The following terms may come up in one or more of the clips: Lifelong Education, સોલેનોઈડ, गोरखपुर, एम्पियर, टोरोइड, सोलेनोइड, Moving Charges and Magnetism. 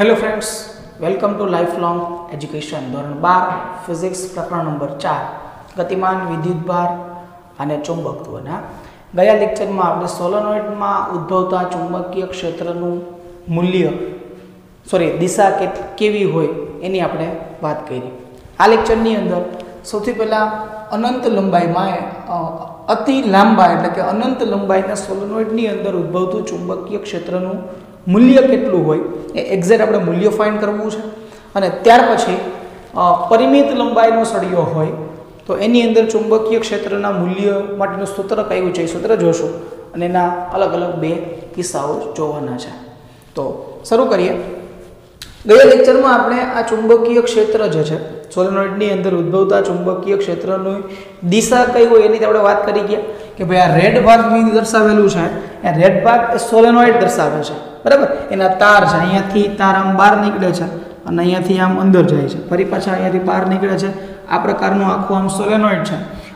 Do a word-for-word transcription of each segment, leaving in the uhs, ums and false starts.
Hello friends, welcome to life long education. धोरण बार physics प्रकरण नंबर चार, गतिमान विद्युत भार और चुंबक द्वना। गया लेक्चर में आपने सोलेनोइड में उद्भवता चुंबकीय क्षेत्रनु मूल्य सॉरी दिशा केवी होय एनी आपणे बात करी। आ लेक्चर नी अंदर सौथी पहला अनंत लंबाई में अति लांबा एटले के अनंत लंबाईना सोलेनोइड नी अंदर उद्भवतुं चुंबकीय क्षेत्रनु मूल्य केटलू होय ए एक्जेक्ट आपणे मूल्य फाइंड करवू छे अने त्यार पछी परिमित लंबाईनो सळियो होय तो एनी अंदर चुंबकीय क्षेत्रना मूल्य माटेनुं सूत्र कयुं छे सूत्र जोशो अने एना अलग-अलग बे किस्साओ जोवाना छे। तो शरू करीए। गया लेक्चर में आपणे आ चुंबकीय क्षेत्र जे छे सोलेनोइडनी अंदर उद्भवता चुंबकीय क्षेत्रनी दिशा कई होय एनी आपणे वात करी गया के भाई आ रेड भाग में दर्शावेलू छे ए रेड भाग ए सोलेनोइड दर्शावे छे बराबर। एना तार है अहींयाथी तार आम बहार निकळे छे अने अहींयाथी आम अंदर जाए छे फरी पाछा अहींयाथी बहार निकळे छे। आ प्रकारनुं आखुं आम सोलेनोइड छे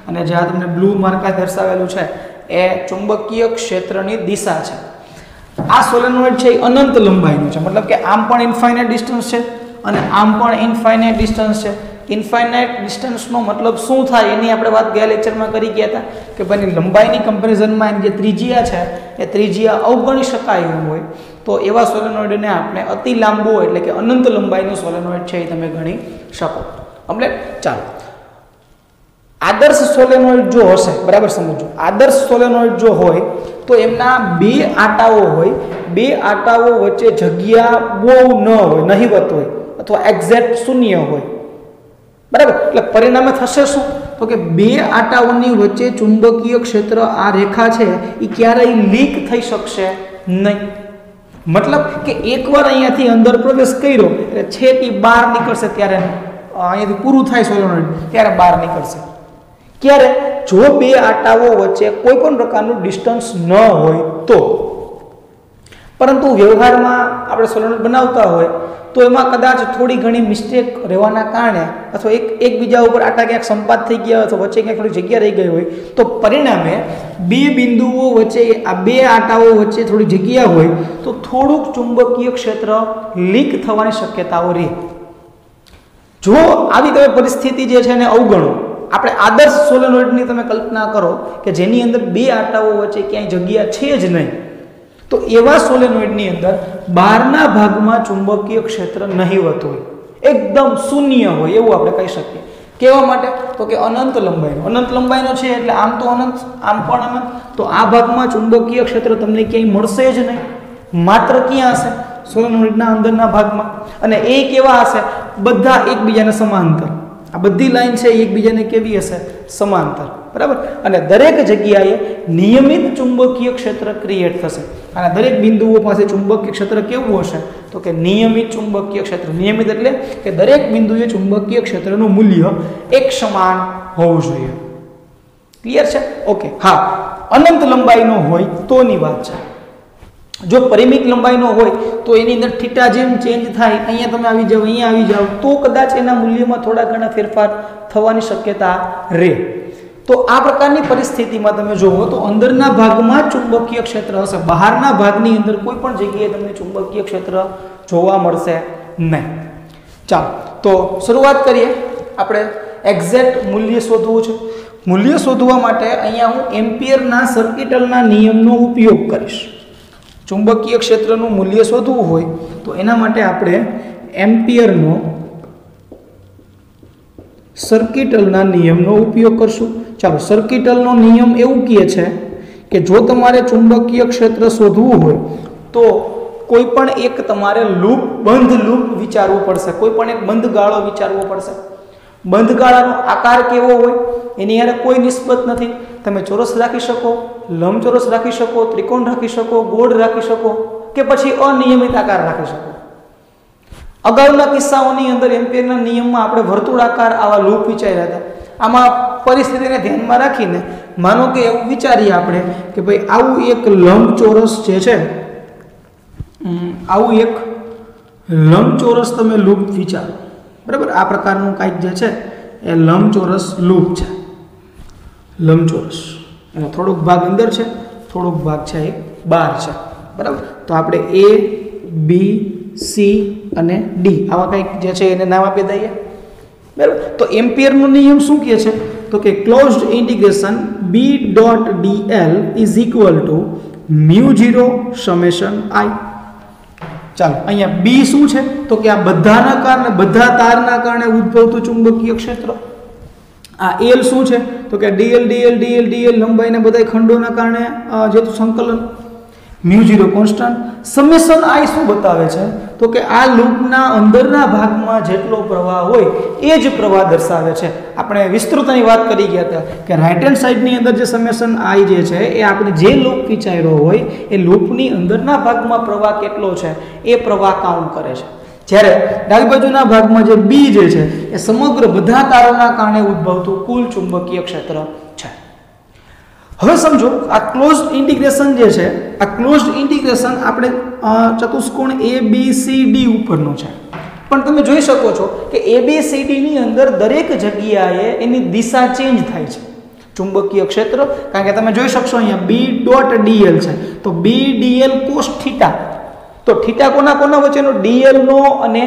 अने जे तमने ब्लू मार्क दर्शावेलुं छे ए चुंबकीय क्षेत्रनी दिशा छे। आ सोलेनोइड छे अनंत लंबाईनुं छे मतलब के आम पण इनफाइनाइट डिस्टन्स छे अने आम पण इनफाइनाइट डिस्टन्स छे। इनफाइनाइट डिस्टन्सनो मतलब शुं थाय एनी आपणे वात गया लेक्चरमां करी गया हता के बनी लंबाईनी कम्पेरिझनमां एनी जे त्रिज्या छे ए त्रिज्या अवगणी शकाय एवुं होय तो एवा सोलेनोइड ने आपने अति लांबो एटले के अनंत लंबाईनो सोलेनोइड छे तमे गणी शको। એટલે ચાલો आदर्श सोलेनोइड जो हशे बराबर समजो आदर्श सोलेनोइड जो होय तो एमना बे आटाओ होय बे आटाओ वच्चे जग्या बो न होय नहीवत होय अथवा एग्जेक्ट शून्य होय बराबर। એટલે પરિણામે થશે શું तो के बे आटाओनी वच्चे चुंबकीय क्षेत्र आ रेखा छे ई ક્યારેય લીક થઈ શકશે નહીં मतलब के एक बार अहींयाथी अंदर प्रवेश कर्यो એટલે છેટી બહાર નીકળશે ત્યારે अहींयाथी पूरुं थाय सोलेनोइड त्यारे बहार निकळशे क्यारे जो बे आटाओ वच्चे कोई पण प्रकारनुं डिस्टन्स न होय तो। परंतु व्यवहारमां आपणे सोलेनोइड बनावता होय तो एमां कदाच थोड़ी घणी मिस्टेक रहेवाना कारणे अथवा एक एकबीजा उपर आटा क्यांक संपात थई गया अथवा वच्चे क्यांक थोड़ी जग्या रही गई होय तो परिणामे बे बिंदुओ वच्चे आ बे आटाओ वच्चे थोड़ी जग्या होय तो थोड़ुंक चुंबकीय क्षेत्र लीक थवानी शक्यताओ रहे। जो आवी तमे परिस्थिति जे छे ने अवगणो। आपणे आदर्श सोलेनोइडनी तमे कल्पना करो के जेनी अंदर बे आटाओ वच्चे क्यांय जग्या छे ज नहीं तो एवा सोलेनोइडनी अंदर बारना भागमां चुंबकीय क्षेत्र नहीवत होय एकदम शून्य होय एवुं आपणे कही शकीए। केवा माटे तो के अनंत लंबाईनो अनंत लंबाईनो छे एटले आम तो अनंत आम पण अनंत तो आ भागमां चुंबकीय क्षेत्र तमने क्यांय मळशे ज नहीं मात्र क्यां हशे सोलेनोइडना अंदरना भागमां अने ए केवा हशे बधा एकबीजाने समांतर। आ बधी लाइन छे एकबीजाने केवी हशे समांतर बराबर अने दरेक जग्याए नियमित चुंबकीय क्षेत्र क्रिएट थशे अने दरेक बिंदुओ पासे चुंबकीय क्षेत्र केवुं हशे तो के नियमित चुंबकीय क्षेत्र नियमित एटले के दरेक बिंदुए चुंबकीय क्षेत्रनुं मूल्य एक समान होवुं जोईए। क्लियर छे? ओके। हाँ, अनंत लंबाईनो होय तोनी वात छे। जो परिमित लंबाई नो होय तो एनी अंदर थीटा जेम चेंज थाय अहींया तमे आवी जाओ अहींया आवी जाओ तो कदाच एना मूल्यमां थोड़ा घणा फेरफार थवानी शक्यता रहे। तो आ प्रकारनी परिस्थितिमां तमे जोवो तो अंदरना भागमां चुंबकीय क्षेत्र हशे बहाરના ભાગની અંદર કોઈ પણ જગ્યાએ તમને ચુંબકીય ક્ષેત્ર જોવા મળશે નહીં। ચાલો તો શરૂઆત કરીએ। આપણે એક્ઝેક્ટ મૂલ્ય શોધવું છે। મૂલ્ય શોધવા માટે અહીંયા હું એમ્પિયરના સર્કિટલના નિયમનો ઉપયોગ કરીશ। चुंबकीय क्षेत्र मूल्य शोधवू हो तो एना माटे आपणे एम्पियर नो सर्किटल ना नियम नो उपयोग करशुं। चलो सर्किटल नो नियम एवुं कहे छे के जो तमारे चुंबकीय क्षेत्र शोधवू हो तो कोईपण एक तमारे लूप बंध लूप विचारवू पड़शे कोईपण एक बंध गाळो विचारवो पड़शे। बंध गाळानो आकार केवो होय एनी हारे कोई निस्बत नथी तमे चोरस राखी शको लंबचोरस राखी शको त्रिकोण राखी शको गोळ राखी शको के पछी अनियमित आकार राखी शको। अगाउना किस्साओनी अंदर एम्पियरना नियममां आपणे वर्तुळाकार आवा लूप विचार्या हता। आमां परिस्थितिने ध्यानमां राखीने मानो के एवुं विचारीए आपणे के भाई आवुं एक लंबचोरस जे छे आवुं एक लंबचोरस तमे लूप विचारो बराबर। आ प्रकारनुं कांईक जे छे ए लंबचोरस लूप छे लंबचोरस एनो थोड़ोक भाग अंदर है थोड़ोक भाग है बहार है बराबर। तो आप ए बी सी अने डी आवा कंईक जे छे एने नाम आपी दईए। बराबर, तो एम्पियरनो नियम शुं कहे छे तो के closed integration B dot D L is equal to mu zero summation I. चलो अहींया बी शुं छे तो के आ बधाना कारणे बधा तारना कारणे उद्भवतुं चुंबकीय क्षेत्र। आ एल शुं छे तो के डीएल डीएल डीएल डीएल लंबाईना बधाय खंडोना कारणे जेतुं संकलन mu zero constant. Summation I शू बतावे छे तो के आ लूपना अंदरना भागमां जेटलो प्रवाह होय ए ज प्रवाह दर्शावे छे। आपणे विस्तृतनी वात करी गया था के राइट हेन्ड साइडनी अंदर जे समेशन आई जे छे ए आपणे जे लूप विचार्यो होय ए लूपनी अंदरना भागमां प्रवाह केटलो छे ए प्रवाह काउंट करे छे। જ્યારે ડાબી બાજુના ભાગમાં જે B જે છે એ સમગ્ર બધા તારોના કારણે ઉદ્ભવતું કુલ ચુંબકીય ક્ષેત્ર છે। હવે સમજો આ ક્લોઝ્ડ ઇન્ટિગ્રેશન જે છે આ ક્લોઝ્ડ ઇન્ટિગ્રેશન આપણે ચતુષ્કોણ A B C D ઉપરનું છે, પણ તમે જોઈ શકો છો કે A B C D ની અંદર દરેક જગ્યાએ એની દિશા ચેન્જ થાય છે ચુંબકીય ક્ષેત્ર, કારણ કે તમે જોઈ શકશો અહીંયા B.dl છે તો B.dl cos θ तो थीटा कोना कोना वच्चेनो डीएल नो अने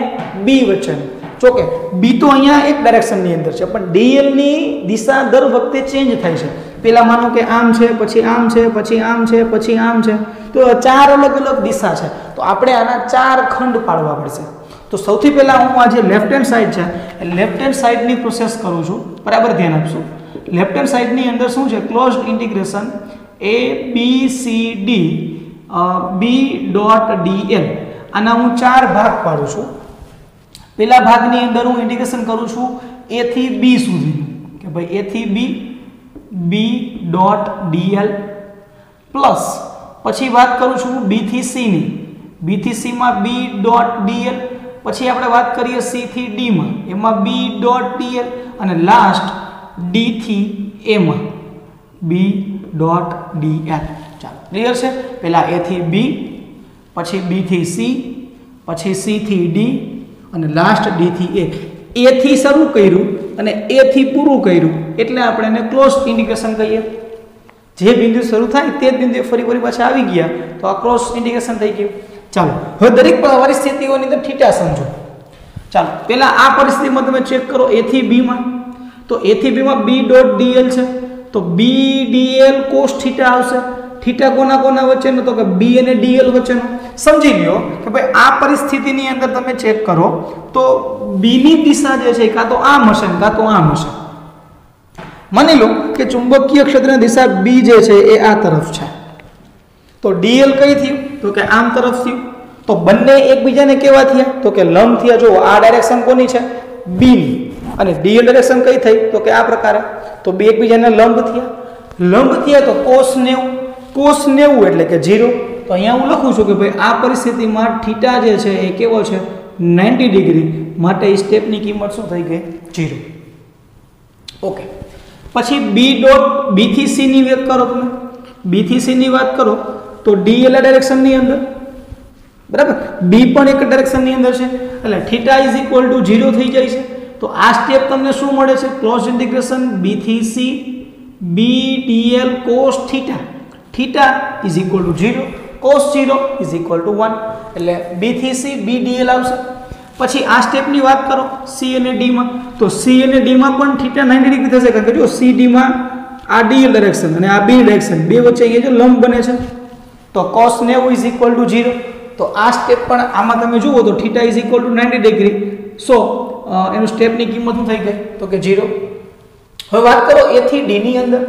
बी वच्चेनो चोके बी तो अहींया एक डायरेक्शन नी अंदर छे पण डीएल नी दिशा दर वखते चेंज थाय छे। पेला मानो के आम छे पछी आम छे पछी आम छे पछी आम छे तो चार अलग अलग दिशा छे तो आपणे आना चार खंड पाडवा पड़शे। तो सौथी पहेला हूँ आज लेफ्ट हेन्ड साइड छे लेफ्ट हेन्ड साइड नी प्रोसेस करूं छूं, बराबर ध्यान आपशो। लेफ्ट हेन्ड साइड नी अंदर शुं छे closed integration A B C D B dot D L आना हूँ चार भाग पाड़ू छू। पेला भागनी अंदर हूँ इंटीग्रेशन करूँ छू ए थी बी सुधी के भाई ए थी B B dot D L plus पछी बात करूँ छू बी थी सी नी बी थी सी में बी डॉट डी एल पछी आपणे बात करिए सी थी डी में एमां बी डॉट डी एल अने लास्ट डी थी ए में B dot D L. Clear है पहला ए थी बी पछी बी थी सी पछी सी थी डी और लास्ट डी थी ए। ए थी शुरू कर्यु अने ए थी पूरु कर्यु एटले आपणे एने क्लोज इंडिकेशन कहीए। जे बिंदु शुरू थाय ते बिंदुए फरी फरी पाछा आवी गया तो आ क्लोज इंडिकेशन थई गयुं। चलो हवे दरेक परिस्थितिओनी अंदर थीटा समजो। चलो पहला आ परिस्थितिमां तमे चेक करो ए थी बी मां तो ए थी बी मां बी डॉट डीएल छे तो बी डीएल cos थीटा आवशे। थीटा कोना कोना वच्चेनो तो के बी अने डीएल वच्चेनो। समझी लो कि भाई आ परिस्थिति नी अंदर तमे चेक करो तो बी नी दिशा जे छे का तो आम हशे का तो आम हशे। मानी लो कि चुंबकीय क्षेत्रनी दिशा बी जे छे ए आ तरफ छे तो डीएल कई थी तो के आम तरफ थी तो बंने एकबीजाने केवा थया तो के लंब थया। जो आ डायरेक्शन कोनी छे बी नी अने डीएल डायरेक्शन कई थई तो के आ प्रकारे तो बे एकबीजाने लंब थया लंब थया तो cos નેવું cos નેવું એટલે કે जीरो तो અહીંયા હું લખું છું કે ભાઈ આ પરિસ્થિતિમાં થીટા જે છે એ કેવો છે નવ્વાણું ડિગ્રી માટે સ્ટેપ ની કિંમત શું થઈ ગઈ जीरो। ઓકે પછી b ડોટ b થી c ની વાત કરો તમે b થી c ની વાત કરો તો d એલા ડાયરેક્શન ની અંદર બરાબર b પણ એક ડાયરેક્શન ની અંદર છે એટલે થીટા = जीरो થઈ જાય છે। તો આ સ્ટેપ તમને શું મળે છે ક્લોઝ ઇન્ટિગ્રેશન b થી c b dl cos theta theta is equal to zero cos zero is equal to one એટલે b થી c b dl આવશે। પછી આ સ્ટેપ ની વાત કરો c અને d માં તો c અને d માં પણ થીટા નવ્વાણું ડિગ્રી થશે કારણ કે જો c d માં આ dl ડાયરેક્શન અને આ b ડાયરેક્શન બે વચ્ચે અહીંયા જે લંબ બને છે તો cos નેવું ઇઝ ઇક્વલ ટુ जीरो। તો આ સ્ટેપ પણ આમાં તમે જુઓ તો થીટા ઇઝ ઇક્વલ ટુ નવ્વાણું ડિગ્રી સો એનું સ્ટેપ ની કિંમત શું થઈ ગઈ તો કે जीरो। હવે વાત કરો a થી d ની અંદર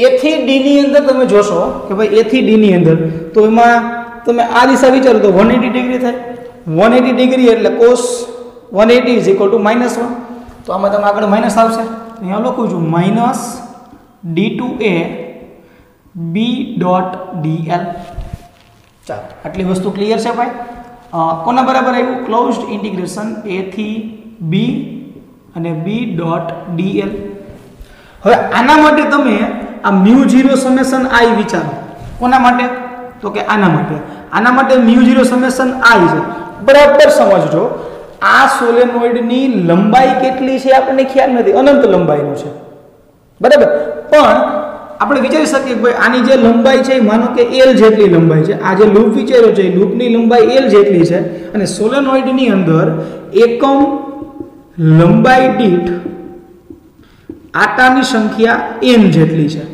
ए थी डी नी अंदर तमे जोशो कि भाई ए थी डी नी अंदर तो एमा तमे आ दिशा विचारो तो एक सौ अस्सी डिग्री थाय एक सौ अस्सी डिग्री એટલે cos એક સો એંસી is equal to minus one तो आमा तमे આગળ માઈનસ આવશે અહીંયા લખું છું minus d to a b dot dl। ચાલ આટલી વસ્તુ ક્લિયર છે ભાઈ કોના બરાબર આવ્યું ક્લોઝ્ડ ઇન્ટિગ્રેશન a થી b અને b डॉट dl। હવે આના માટે તમે आ म्यू जीरो समेशन आई विचारो कोना माटे तो के आना माटे आना माटे म्यू जीरो समेशन आई छे बराबर समझो। आ सोलेनोइड नी लंबाई केटली छे आपने ख्याल नथी अनंत लंबाई नो छे बराबर पण આપણે વિચારી શકીએ કે ભાઈ આની જે લંબાઈ છે એ માનો કે L જેટલી લંબાઈ છે, આ જે લૂપ વિચાર્યો છે એ લૂપની લંબાઈ L જેટલી છે અને સોલેનોઇડની અંદર એકમ લંબાઈ દીઠ આટાની સંખ્યા n જેટલી છે,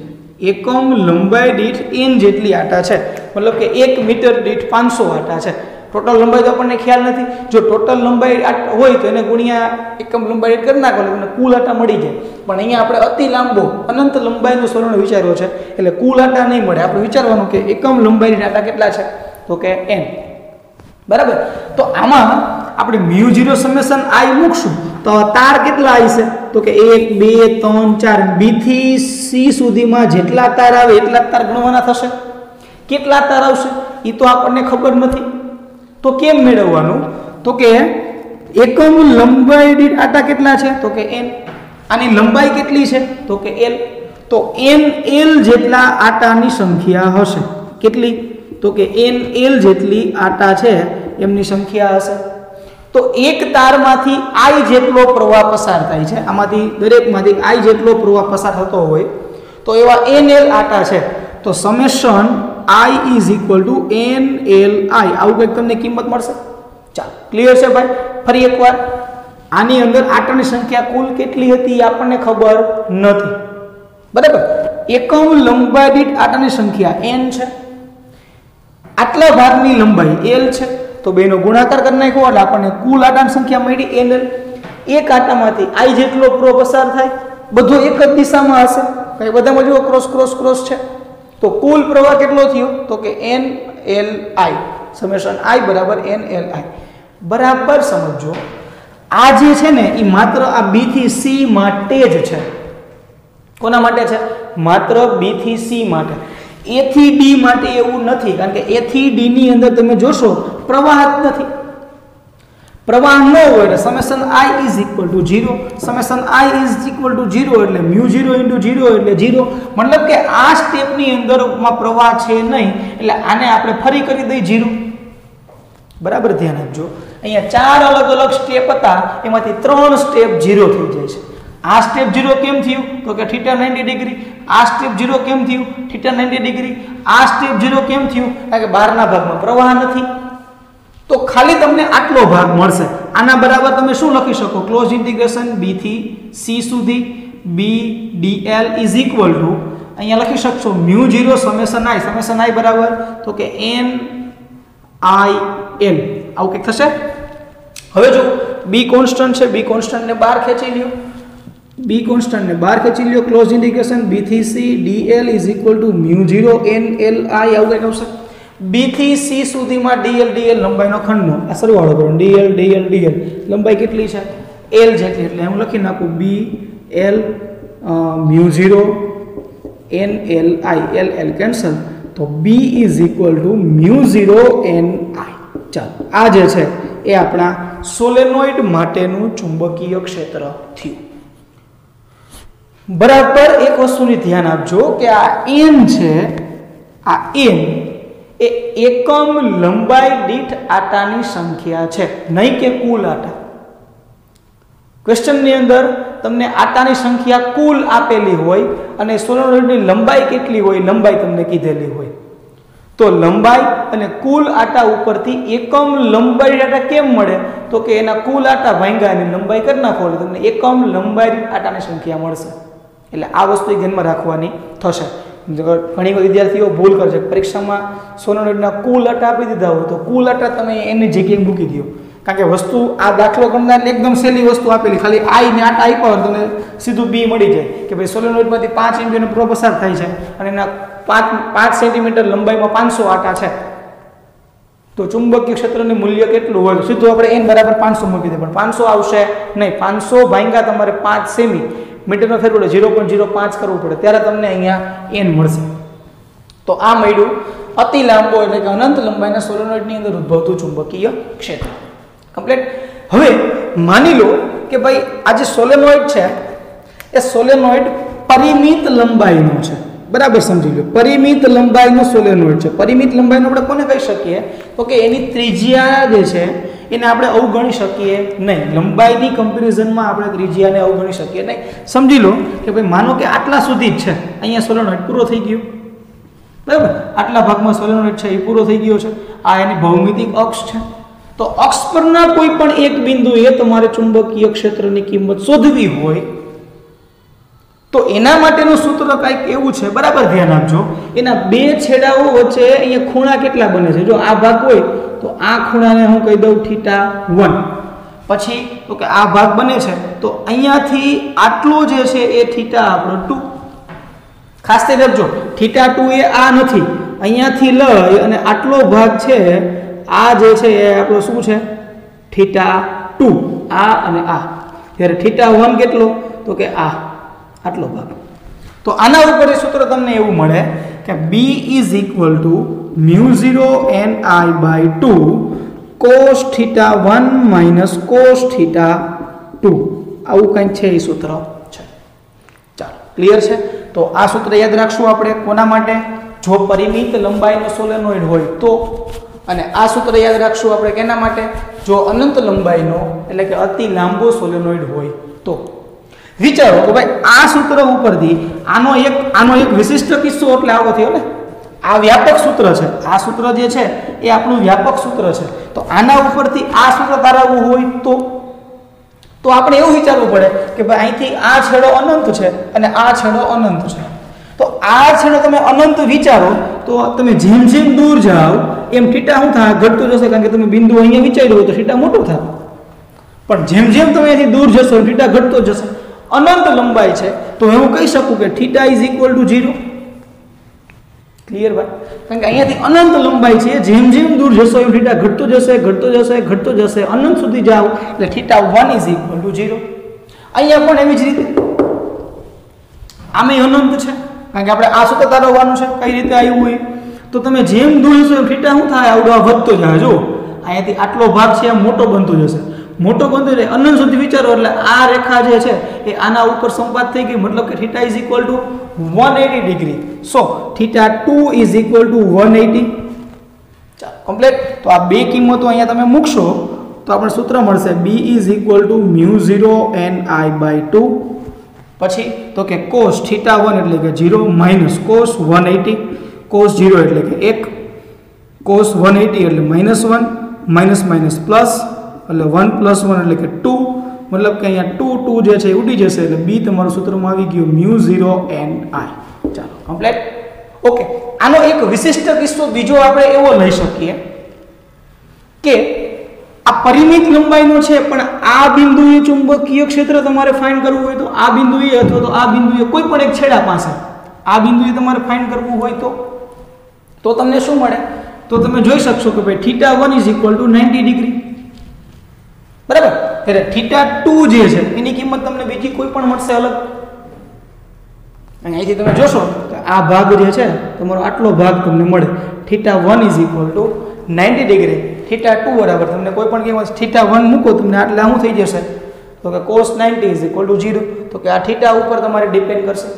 એકમ લંબાઈ દીઠ n જેટલી આટા છે, मतलब કે एक मीटर દીઠ पांच सौ આટા છે। टोटल लंबाई तो अपन ने ख्याल नहीं, जो टोटल लंबाई हो तो एने गुणिया एकम लंबाई कर नाखो तो कुल आटा मळी जाए। पण अहींया आपणे अति लांबो अनंत लंबाईनो सोलेनोइड विचार्यो छे एटले कुल आटा नहीं मळे, आपणे विचारवानुं के एकम लंबाईना आटा केटला छे तो के n बराबर। तो आमां आपणे म्यू जीरो समेशन i मूकशुं तो तार केटला आवशे तो के एक बे त्रण चार b थी c सुधीमां जेटला तार आवे एटला तार गणवाना थशे। केटला तार आवशे ई तो आपणने खबर नथी तो केम मेळववानुं तो के एकम लंबाई दीठ आटा केटला छे तो के n, आनी लंबाई केटली छे तो के l, तो n l जेटला आटानी संख्या हशे। केटली तो के n l जेटली आटा छे एमनी संख्या हशे। तो एक तारमांथी i जेटलो प्रवाह पसार थाय छे, आमांथी दरेकमांथी i जेटलो प्रवाह पसार थतो होय तो एवा n l आटा छे तो summation I is equal to n l i आउ के तुमने कीमत મળશે। चल क्लियर है भाई। ફરી એકવાર આની અંદર આટાની સંખ્યા કુલ કેટલી હતી આપણને ખબર નથી બરાબર। એકમ લંબાઈ દીઠ આટાની સંખ્યા n છે, આટલા ભાગની લંબાઈ l છે તો બેનો ગુણાકાર કરી નાખ્યો એટલે આપણને કુલ આટાની સંખ્યા મળી n l। એક આટામાંથી i જેટલો પ્રવાહ પસાર થાય બધો એક જ દિશામાં હશે, કઈ બધામાં જો ક્રોસ ક્રોસ ક્રોस છે तो कुल प्रवाह कितना थियो तो के n l i summation i बराबर n l i बराबर। समझो आ जे छे ने ई मात्र आ b થી c માટે જ છે, કોના માટે છે માત્ર b થી c માટે, a થી d માટે એવું નથી કારણ કે a થી d ની અંદર તમે જોશો પ્રવાહ જ નથી। प्रवाह न हो એટલે summation i is equal to zero, summation i is equal to zero એટલે μ ज़ीरो into ज़ीरो એટલે ज़ीरो, મતલબ કે આ સ્ટેપ ની અંદર માં પ્રવાહ છે નહીં એટલે આને આપણે ફરી કરી દઈ ज़ीरो બરાબર। ધ્યાન આપજો અહીંયા ચાર અલગ અલગ સ્ટેપ હતા એમાંથી ત્રણ સ્ટેપ ज़ीरो થઈ જાય છે। આ સ્ટેપ ज़ीरो કેમ થયું તો કે θ નવ્વાણું ડિગ્રી, આ સ્ટેપ ज़ीरो કેમ થયું θ નવ્વાણું ડિગ્રી, આ સ્ટેપ ज़ीरो કેમ થયું કારણ કે બહાર ના ભાગમાં પ્રવાહ નથી तो खाली तमने आटलो भाग मळशे। आना बराबर तमे शुं लखी शको क्लोज इंटीग्रेशन b થી c सुधी b dl is equal to अहींया लखी शकशो μ zero summation i summation i बराबर तो के n i l आव के थशे। हवे जो b કોન્સ્ટન્ટ છે b કોન્સ્ટન્ટ ને બહાર ખેંચી લ્યો, b કોન્સ્ટન્ટ ને બહાર ખેંચી લ્યો ક્લોज इंटीग्रेशन b થી c dl is equal to μ zero n l i आव के आवशे। b થી c સુધીમાં dl dl લંબાઈનો ખંડનો આ સરવાળો કરો dl dl dl લંબાઈ કેટલી છે l જેટલી એટલે હું લખી નાખું b l μ zero n l i l l cancel તો b is equal to μ zero n i। ચાલો આ જે છે એ આપણા સોલેનોઇડ માટેનું ચુંબકીય ક્ષેત્ર થયું બરાબર। એક વસ્તુની ધ્યાન આપજો કે આ n છે, આ n ए एकम लंबाई दीठ आटानी संख्या है नहीं के कुल आटा। क्वेश्चन अंदर तमने आटानी संख्या कुल आपेली होय अने सोलेनोइडनी लंबाई केटली होय लंबाई तमने कीधेली होय तो लंबाई अने कुल आटा उपरथी एकम लंबाई आटा केम मळे तो के एना कुल आटा भांग्या अने लंबाई कर नाखो એટલે તમને एकम लंबाई आटानी संख्या મળશે। એટલે આ વસ્તુ ધ્યાનમાં રાખવાની થશે। घणी विद्यार्थीओ भूल करशे परीक्षा में सोलेनोइडना कुल आटा आपी दीधा हो तो कुल आटा तमे एनी जग्याए मूकी दो कारण के वस्तु आ दाखलो गणना एकदम सहेली वस्तु आपेली खाली आई ने आटा आप्यो तो तमने सीधुं बी मळी जाय के भाई सोलेनोइडमांथी पांच एम्पीयरनो प्रवाह पसार थाय छे अने एना पांच पांच सेंटीमीटर लंबाई में पांच सौ आटा है तो चुंबकीय क्षेत्र ने मूल्य केटलुं होय सीधुं आपणे एन बराबर पांच सौ मूकी दे पांच सौ आवशे नहीं पांच सौ भांग्या तमारे पांच सेमी मीटर में फेर पड़े जीरो पॉइंट जीरो पांच करव पड़े त्यारे तमने अहीं एन मळशे। तो आ मळ्युं अति लांबो एटले के अनंत लंबाईना सोलेनोइडनी अंदर उद्भवतुं चुंबकीय क्षेत्र कम्प्लीट। हवे मानी लो के भाई आ जे सोलेनोइड छे ए सोलेनोइड परिमित लंबाईनो छे बराबर समजी लो परिमित लंबाईनो सोलेनोइड छे। परिमित लंबाईनो आपणे कोने कही सकीए तो के एनी त्रिज्या जे छे एने आपणे अवगणी शकीए नहीं। लंबाईनी कम्पेरिजन में आपणे त्रिज्याने अवगणी शकीए नहीं। समझी लो कि भाई मानो कि आटला सुधी ज छे, अहींया सोलेनोइड पूरो थई गयो, बराबर, आटला भागमां सोलेनोइड छे ए पूरो थई गयो छे। आ एनी भौमितिक अक्ष छे, तो अक्ष परना कोई पण एक बिंदुए तमारे चुंबकीय क्षेत्रनी किंमत शोधवी होय तो एना माटेनुं सूत्र कांईक एवुं छे, बराबर ध्यान आपजो। एना बे छेडाओ वच्चे अहींया खूणा केटला बने छे, जो आ भाग होय तो आ खूणाने हुं कही दऊं थीटा वन, पछी तो के आ भाग बने छे तो अहींयाथी आटलो जे छे ए थीटा आपणो टू। खास ते देखजो थीटा टू ए आ नथी, अहींयाथी लई अने आटलो भाग छे आ जे छे ए आपणो शुं छे थीटा टू, आ अने आ, त्यारे थीटा वन केटलो तो के आ आटलो भाग। तो आना उपरथी सूत्र तमने एवुं मळे के b is equal to mu zero N I by two cos theta one minus cos theta two. आवुं कंईक छे ए सूत्र छे। चालो क्लियर छे। तो आ सूत्र याद राखशुं आपणे कोना माटे, जो परिमित लंबाईनो सोलेनोइड होय तो, अने आ सूत्र याद राखशुं आपणे केना माटे, जो अनंत लंबाईनो एटले के अति लांबो सोलेनोइड होय तो। विचारो कि भाई आ सूत्र उपरथी आनो एक आनो एक विशिष्ट किस्सो એટલે આવો થયો ને, આ વ્યાપક સૂત્ર છે, આ સૂત્ર જે છે એ આપણું વ્યાપક સૂત્ર છે, તો આના ઉપરથી આ સૂત્ર તારવવું હોય તો તો આપણે એવું વિચારવું પડે કે ભાઈ અહીંથી આ છેડો અનંત છે અને આ છેડો અનંત છે, તો આ છેડો તમે અનંત વિચારો તો તમે જેમ જેમ દૂર જાઓ એમ થીટા શું થાય ઘટતું જશે, કારણ કે તમે બિંદુ અહીંયા વિચાર્યું હોય તો થીટા મોટું થાય, પણ જેમ જેમ તમે અહીંથી દૂર જશો થીટા ઘટતો જશે। अनंत लंबाई है तो हूँ कही सकूँ कि theta is equal to zero. Clear भाई, कारण अनंत लंबाई है, जेम जेम दूर जशो एम थीटा घटतो जशे घटतो जशे घटतो जशे, अनंत सुधी जाओ एटले theta one is equal to zero. अहींया पण एवी ज रीते आमेय अनंत है, कारण आपणे आ सूत्र तारववानुं छे। कई रीते आव्युं होय तो तमे जेम दूर जशो एम थीटा शुं थाय आवडो वधतो जाय, जो अहींयाथी आटलो भाग छे आ मोटो बनतो जशे, मोटो बंधु એટલે અનંત સુધી વિચારો એટલે આ રેખા જે છે એ આના ઉપર સંપાત થઈ ગઈ, મતલબ કે θ = એકસો એંસી ડિગ્રી, સો θ ટુ = એકસો એંસી। ચાલો કમ્પ્લીટ। તો આ બે કિંમતો અહીંયા તમે મૂકશો તો આપણને સૂત્ર મળશે b = mu zero N I by two, પછી તો કે cos θ વન એટલે કે શૂન્ય - cos એકસો એંસી, cos શૂન્ય એટલે કે એક, cos એકસો એંસી એટલે minus one, minus minus plus એટલે વન પ્લસ વન એટલે કે ટુ, મતલબ કે અહીંયા ટુ ટુ જે છે ઉડી જશે એટલે બી તમારું સૂત્રમાં આવી ગયું મ્યુ ઝીરો એન આઈ। ચાલો કમ્પ્લીટ, ઓકે। આનો એક વિશિષ્ટ કિસ્સો બીજો આપણે એવો લઈ શકીએ કે આ પરિમિત લંબાઈનો છે પણ આ બિંદુએ ચુંબકીય ક્ષેત્ર તમારે ફાઇન્ડ કરવું હોય તો આ બિંદુએ અથવા તો આ બિંદુએ કોઈ પણ એક છેડા પાસે આ બિંદુએ તમારે ફાઇન્ડ કરવું હોય તો તો તમને શું મળે, તો તમે જોઈ શકશો કે ભાઈ θ વન = નવ્વાણું ડિગ્રી, बराबर, तेरे थीटा टू जे छे एनी किंमत तमने बीजी कोई पण मळशे अलग। अहींथी तमे जोशो तो आ भाग जे छे तमारो आटलो भाग तमने मळे θ1 = નવ્વાણું डिग्री, θ2 बराबर तमने कोई पण किंमत θ1 મૂકો तमने आटला શું થઈ જશે તો કે cos નવ્વાણું = શૂન્ય, તો કે આ थीटा ઉપર તમારે ડિપેન્ડ કરશે।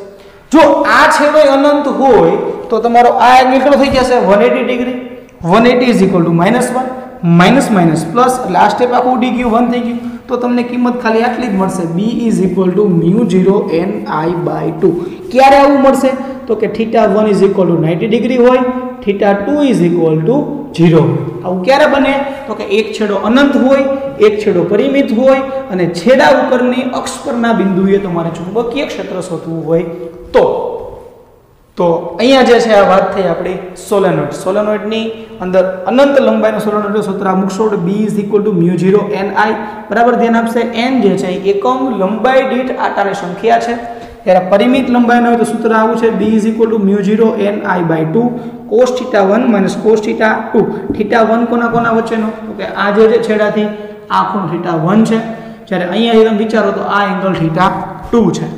જો આ છેડો અનંત હોય તો તમારો આ એંગલ કેટલો થઈ જશે એકસો એંસી ડિગ્રી, એકસો એંસી = minus one minus minus plus last step आपको डी क्यू वन थी गयी, तो तमने किंमत खाली आटली ज मळशे b is equal to mu zero N I by two. क्यारे आवुं मळशे तो के theta one is equal to ninety degree होय, theta two is equal to zero. आवुं क्यारे बने तो के एक छेडो अनंत होय, एक छेडो परिमित होय अने छेडा उपरनी अक्ष परना बिंदुए तमारे चुंबकीय क्षेत्र शोधवुं होय तो तो अहींया जे छे आ वात थई आपणी सोलेनोइड। सोलेनोइडनी अंदर अनंत लंबाईनो सोलेनोइडनो सूत्र मूकशो तो b = mu zero N I, बराबर ध्यान आपसे n जे छे एकम लंबाई दीठ आटानी संख्या छे, त्यारे परिमित लंबाईनो तो सूत्र आवुं छे b = mu zero N I by two cos θ1 - cos θ2। θ1 કોના કોના વચ્ચેનો તો કે આ જે છેડાથી આ ખૂણો θ1 છે, જ્યારે અહીંયા એકદમ વિચારો તો આ એંગલ θ2 છે।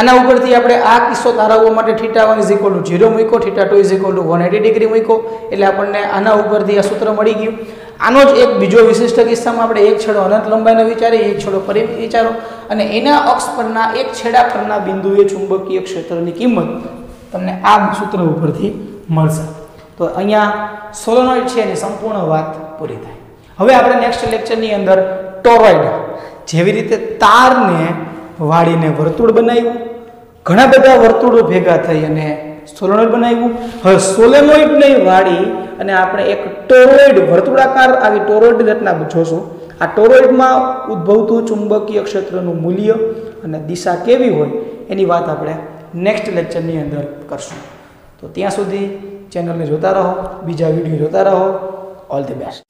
आना उपरथी आपणे आ किस्सो तारववा माटे θ1 = શૂન્ય મૂકો, θ2 = એકસો એંસી डिग्री मूको એટલે આપણને આના ઉપરથી આ સૂત્ર મળી ગયું। આનો જ એક બીજો વિશિષ્ટ કિસ્સામાં આપણે એક છેડો અનંત લંબાઈનો વિચારીએ, એક છેડો પરિમિત વિચારો અને એના અક્ષ પરના એક છેડા પરના બિંદુએ ચુંબકીય ક્ષેત્રની કિંમત તમને આ સૂત્ર ઉપરથી મળશે। તો અહીંયા સોલેનોઇડ છે એની સંપૂર્ણ વાત પૂરી થઈ। હવે આપણે નેક્સ્ટ લેક્ચરની અંદર ટોરોઇડ જેવી રીતે તારને વાળીને વર્તુળ બનાવ્યું, ઘણા બધા વર્તુળો ભેગા થઈ અને સોલેનોઇડ બનાવ્યું. હવે સોલેનોઇડને વાળી અને આપણે એક ટોરોઇડ વર્તુળાકાર આવી ટોરોઇડ રચના જોશું. આ ટોરોઇડમાં ઉદ્ભવતું ચુંબકીય ક્ષેત્રનું મૂલ્ય અને દિશા કેવી હોય એની વાત આપણે નેક્સ્ટ લેક્ચરની અંદર કરશું. તો ત્યાં સુધી ચેનલને જોતા રહો, બીજા વિડીયો જોતા રહો. All the best.